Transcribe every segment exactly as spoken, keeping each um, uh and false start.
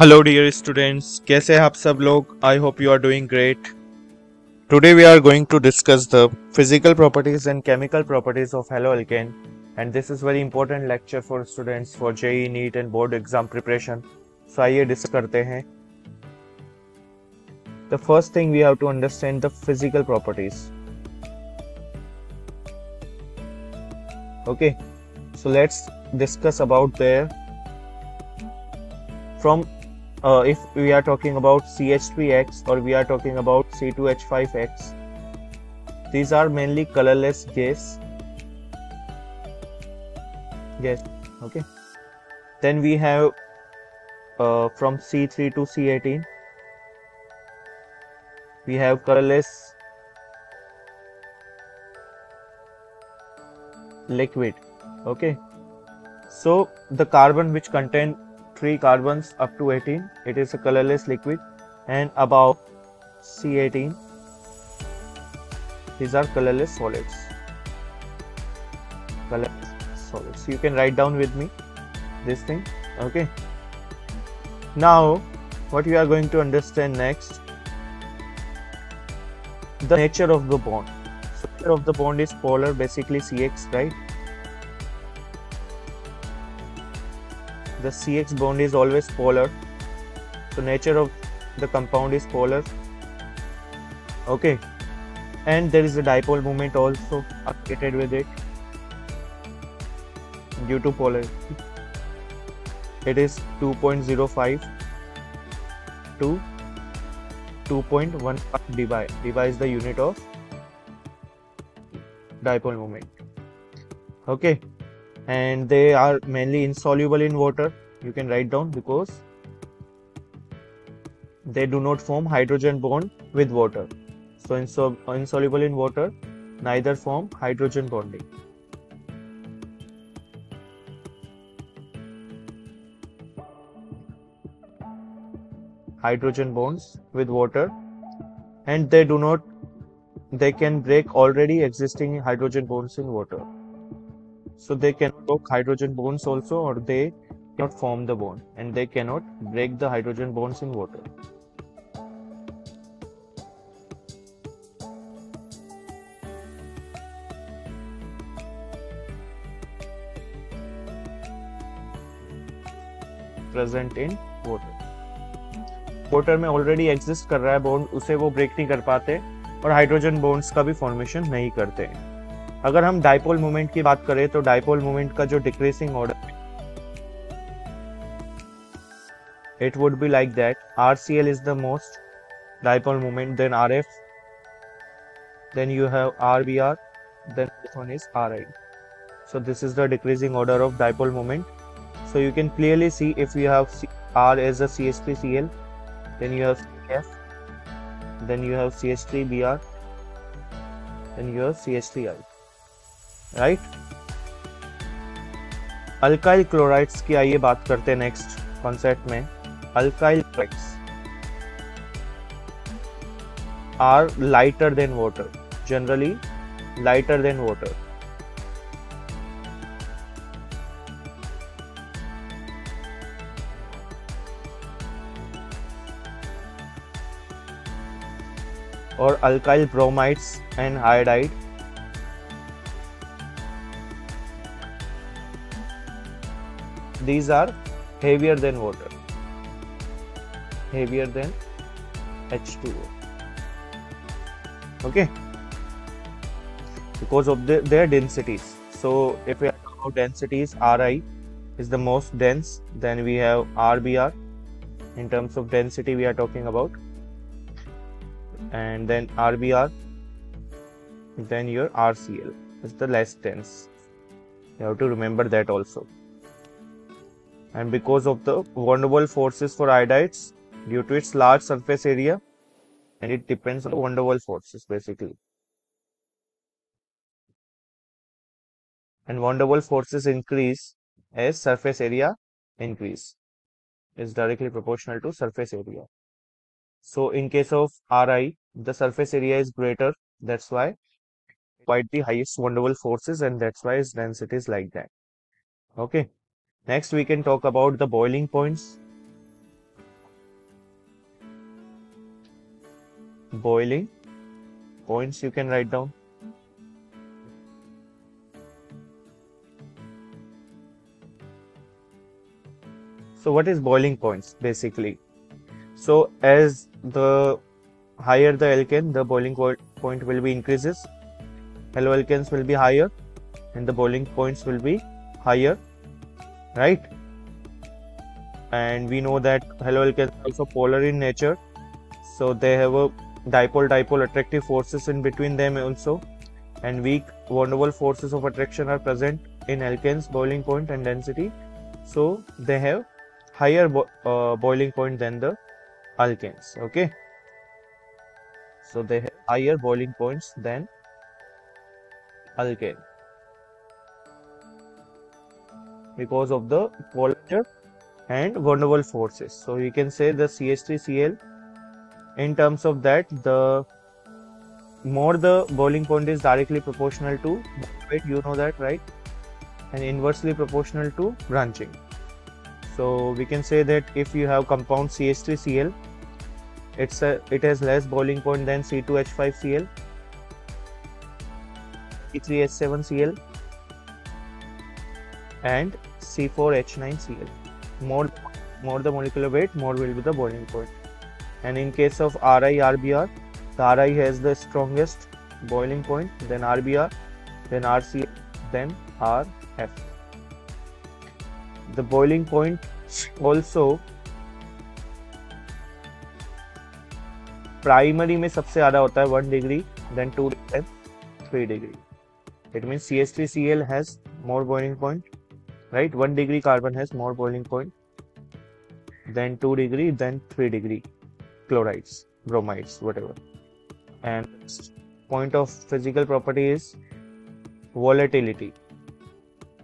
Hello dear students, कैसे हैं आप सब लोग? I hope you are doing great. Today we are going to discuss the physical properties and chemical properties of haloalkane, and this is very important lecture for students for J E E, NEET and board exam preparation. So आइए discuss करते हैं. The first thing we have to understand the physical properties. Okay, so let's discuss about their from uh, if we are talking about C H three X or we are talking about C two H five X, these are mainly colorless gas. Yes, okay. Then we have uh, from C three to C eighteen, we have colorless liquid. Okay, so the carbon which contain three carbons up to eighteen, it is a colorless liquid, and above C eighteen, these are colorless solids. Colorless solids. You can write down with me this thing. Okay. Now, what we are going to understand next, the nature of the bond. So, nature of the bond is polar, basically C X, right? The C X bond is always polar, so nature of the compound is polar. Okay, and there is a dipole moment also associated with it due to polarity. It is two point zero five to two point one five dBi. dBi is the unit of dipole moment. Okay. And they are mainly insoluble in water. You can write down, because they do not form hydrogen bond with water. So insol insoluble in water, neither form hydrogen bonding. Hydrogen bonds with water, and they do not, they can break already existing hydrogen bonds in water. So they cannot break hydrogen bonds also, or they cannot form the bond, and they cannot break the hydrogen bonds in water. Present in water. Water में already exist कर रहा है bond, उसे वो break नहीं कर पाते और hydrogen bonds का भी formation नहीं करते हैं. अगर हम डाइपोल मोमेंट की बात करें तो डाइपोल मोमेंट का जो decreasing order, it would be like that. R C L is the most dipole moment, then R F, then you have R B R, then this one is R I. So this is the decreasing order of dipole moment. So you can clearly see, if you have R as a C H three C L, then you have F, then you have C H three B R, then you have C H three I. Right, alkyl chlorides की आइए बात करते हैं next concept में. Alkyl chlorides are lighter than water, generally lighter than water. और alkyl bromides and iodide, these are heavier than water, heavier than H two O. Okay, because of the, their densities. So if we are talking about densities, R I is the most dense, then we have R B R in terms of density we are talking about, and then R B R, then your R C L is the less dense. You have to remember that also. And because of the vulnerable forces for iodides, due to its large surface area, and it depends on the vulnerable forces basically. And vulnerable forces increase as surface area increase, is directly proportional to surface area. So in case of R I, the surface area is greater, that's why quite the highest vulnerable forces, and that's why its density is like that. Okay. Next we can talk about the boiling points. boiling points you can write down. So what is boiling points basically? So as the higher the alkane, the boiling point will be increases. Haloalkanes will be higher and the boiling points will be higher, right? And we know that haloalkanes are also polar in nature, so they have a dipole-dipole attractive forces in between them also, and weak van der Waals forces of attraction are present in alkanes' boiling point and density, so they have higher bo uh, boiling point than the alkanes. Okay, so they have higher boiling points than alkane because of the polar and van der Waals forces. So you can say the C H three C l, in terms of that, the more the boiling point is directly proportional to weight, you know that, right? And inversely proportional to branching. So we can say that if you have compound C H three C l, it's a, it has less boiling point than C two H five C l, C three H seven C l and C four H nine C l. More, more the molecular weight, more will be the boiling point. And in case of R I R B R, the R I has the strongest boiling point, then R B R, then R C, then R F. The boiling point also primary में सबसे ज़्यादा होता है one degree, then two degree, then three degree. It means C H three C l has more boiling point, right? one degree carbon has more boiling point than two degree, then three degree. Chlorides, bromides, whatever. And point of physical property is volatility.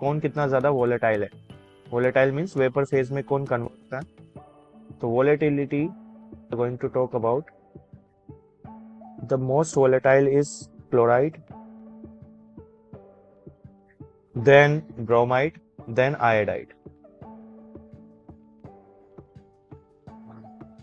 कौन कितना ज़्यादा volatile है? Volatile means vapor phase में कौन convert होता है? तो volatility we are going to talk about. The most volatile is chloride, then bromide, then iodide.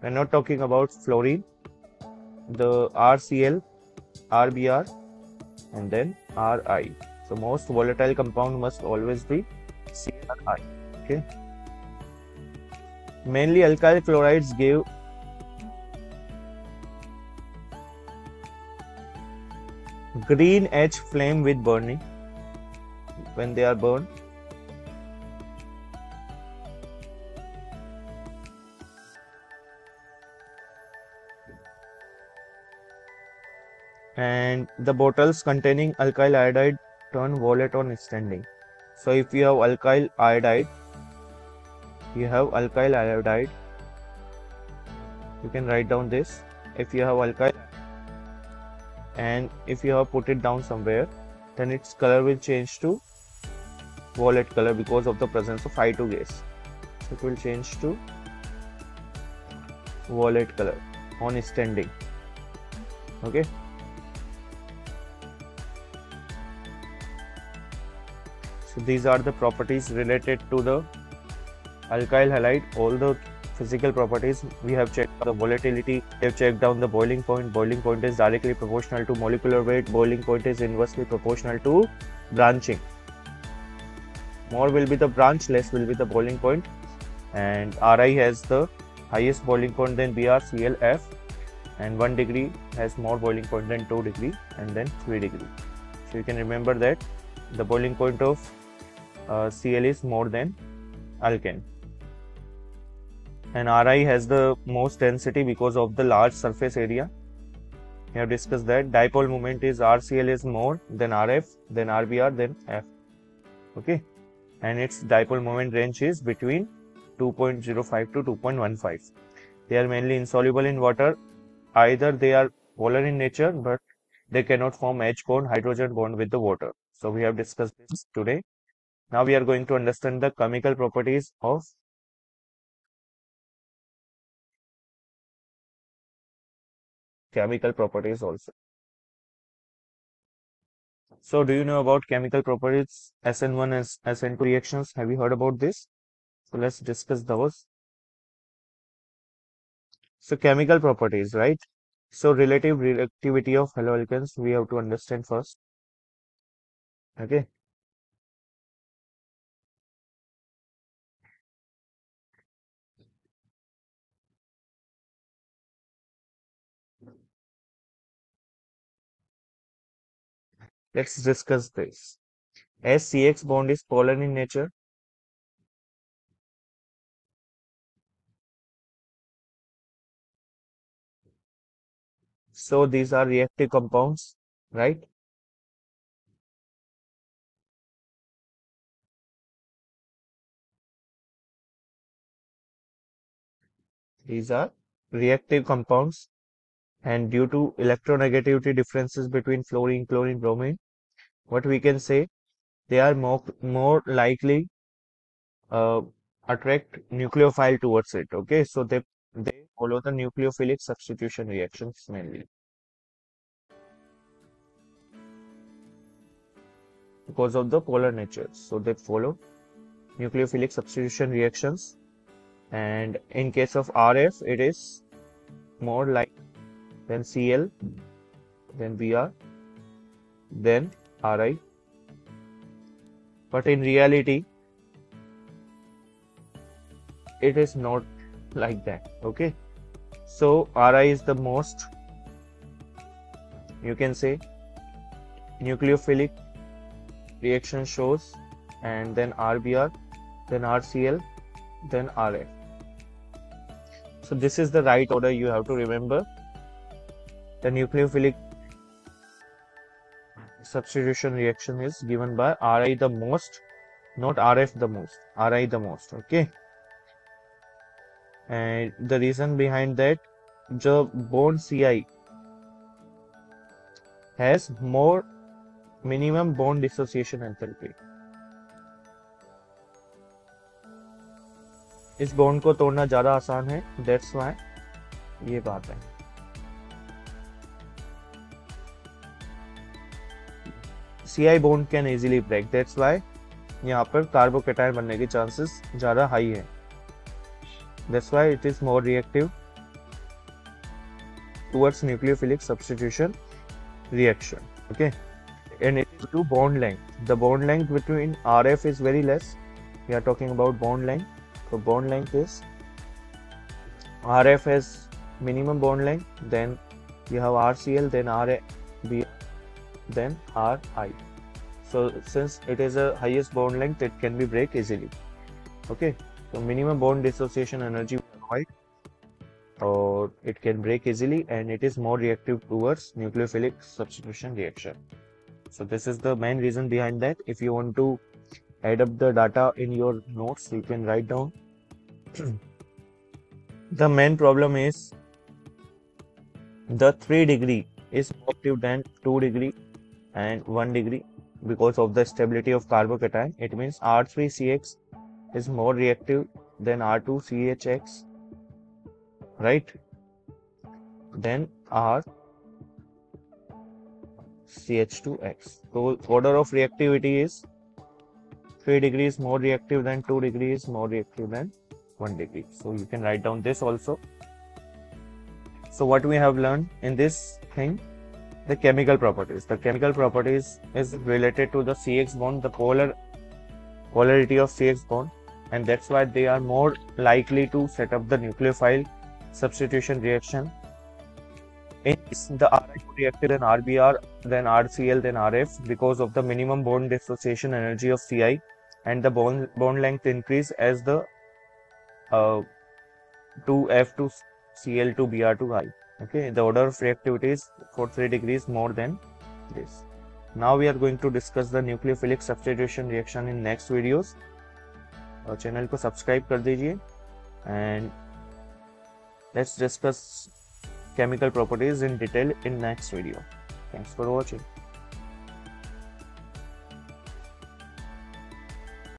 We are not talking about fluorine, the R C l, R B R and then R I. So most volatile compound must always be C R I. Okay. Mainly alkyl chlorides give green edge flame with burning when they are burned. And the bottles containing alkyl iodide turn violet on standing. So if you have alkyl iodide, you have alkyl iodide. You can write down this. If you have alkyl, and if you have put it down somewhere, then its color will change to violet color because of the presence of I two gas. So it will change to violet color on standing. Okay. These are the properties related to the alkyl halide. All the physical properties we have checked: the volatility, we have checked down the boiling point. Boiling point is directly proportional to molecular weight. Boiling point is inversely proportional to branching. More will be the branch, less will be the boiling point. And R I has the highest boiling point, then B R, C L, F. And one degree has more boiling point than two degree and then three degree. So you can remember that the boiling point of Uh, C l is more than alkane, and R I has the most density because of the large surface area. We have discussed that dipole moment is R C l is more than R F, then R B R, then F. Okay, and its dipole moment range is between two point zero five to two point one five. They are mainly insoluble in water. Either they are polar in nature, but they cannot form H bond, hydrogen bond with the water. So we have discussed this today. Now we are going to understand the chemical properties of chemical properties also. So do you know about chemical properties S N one and S N two reactions? Have you heard about this? So let's discuss those. So chemical properties, right? So relative reactivity of haloalkanes we have to understand first. Okay. Let's discuss this. As C X bond is polar in nature, so these are reactive compounds, right? These are reactive compounds, and due to electronegativity differences between fluorine, chlorine, bromine, what we can say, they are more, more likely uh, attract nucleophile towards it. Okay, so they, they follow the nucleophilic substitution reactions mainly. Because of the polar nature, so they follow nucleophilic substitution reactions, and in case of R F, it is more like then C L, then B R, then R I. But in reality, it is not like that. Okay, so R I is the most, you can say, nucleophilic reaction shows, and then R B R, then R C L, then R F. So this is the right order you have to remember. The nucleophilic substitution reaction is given by R I the most, not R F the most, R I the most. Okay, and the reason behind that, the bond C I has more minimum bond dissociation enthalpy. इस bond को तोड़ना ज़्यादा आसान है, that's why ये बात है. C I bond can easily break, that's why यहाँ पर कार्बोकेटायन बनने के chances ज़्यादा हाई है. That's why it is more reactive towards nucleophilic substitution reaction. Okay, and it is due to bond length. The bond length between R F is very less. We are talking about bond length. So bond length is R F has minimum bond length. Then you have R C L, then R B, then R I. So since it is the highest bond length, it can be break easily. Okay. So minimum bond dissociation energy will provide, or it can break easily, and it is more reactive towards nucleophilic substitution reaction. So this is the main reason behind that. If you want to add up the data in your notes, you can write down. The main problem is the three degree is more active than two degree and one degree because of the stability of carbocation. It means R three C X is more reactive than R two C H X, right? Then R C H two X. So order of reactivity is three degrees more reactive than two degrees more reactive than one degree. So you can write down this also. So what we have learned in this thing, the chemical properties. The chemical properties is related to the C X bond, the polar polarity of C X bond. And that's why they are more likely to set up the nucleophile substitution reaction. In the R I two reactive than R B R, then R C L, then R F because of the minimum bond dissociation energy of C I, and the bond bond length increase as the uh, two F to C L to B R to I. Okay, the order of reactivity is for three degrees more than this. Now we are going to discuss the nucleophilic substitution reaction in next videos. और channel को subscribe कर दीजिए and let's discuss chemical properties in detail in next video. Thanks for watching.